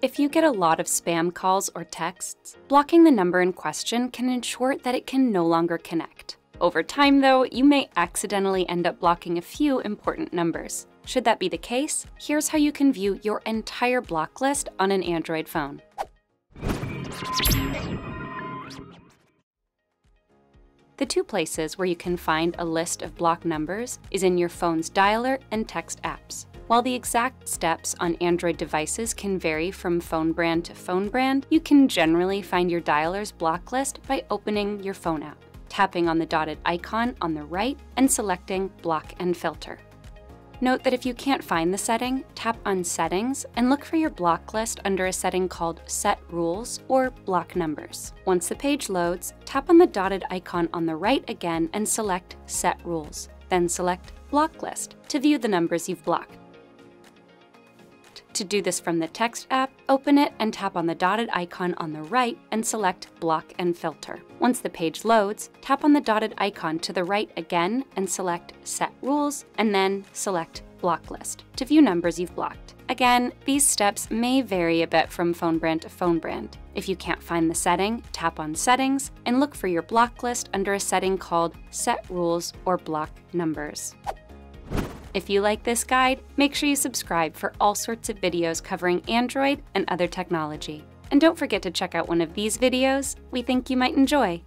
If you get a lot of spam calls or texts, blocking the number in question can ensure that it can no longer connect. Over time, though, you may accidentally end up blocking a few important numbers. Should that be the case, here's how you can view your entire block list on an Android phone. The two places where you can find a list of block numbers is in your phone's dialer and text apps. While the exact steps on Android devices can vary from phone brand, you can generally find your dialer's block list by opening your phone app, tapping on the dotted icon on the right, and selecting Block and Filter. Note that if you can't find the setting, tap on Settings and look for your block list under a setting called Set Rules or Block Numbers. Once the page loads, tap on the dotted icon on the right again and select Set Rules, then select Block List to view the numbers you've blocked. To do this from the text app, open it and tap on the dotted icon on the right and select Block and Filter. Once the page loads, tap on the dotted icon to the right again and select Set Rules, and then select Block List to view numbers you've blocked. Again, these steps may vary a bit from phone brand to phone brand. If you can't find the setting, tap on Settings and look for your block list under a setting called Set Rules or Block Numbers. If you like this guide, make sure you subscribe for all sorts of videos covering Android and other technology. And don't forget to check out one of these videos we think you might enjoy.